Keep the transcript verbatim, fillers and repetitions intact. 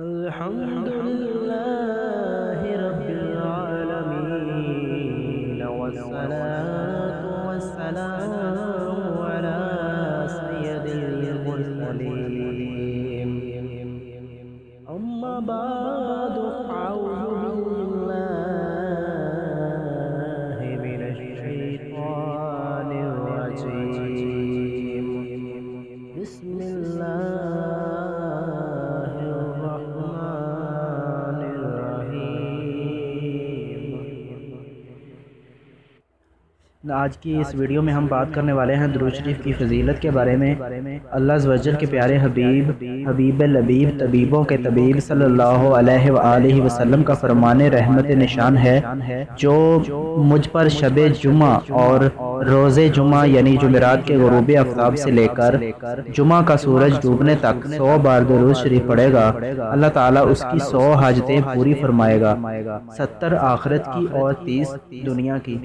الحمد لله رب العالمين، والصلاة والسلام على سيد المرسلين. أما بعد، أعوذ بالله من الشيطان الرجيم. بسم الله آج کی اس ویڈیو میں ہم بات کرنے والے ہیں درود شریف کی فضیلت کے بارے میں. اللہ عز و جل کے پیارے حبیب حبیب لبیب طبیبوں کے طبیب صلی اللہ علیہ وآلہ وسلم کا فرمان رحمت نشان ہے، جو مجھ پر شب جمعہ اور روز جمعہ یعنی جمعرات کے غروب آفتاب سے لے کر جمعہ کا سورج ڈوبنے تک سو بار درود شریف پڑھے گا، اللہ تعالیٰ اس کی سو حاجتیں پوری فرمائے گا، ستر آخرت کی اور تیس دنیا کی.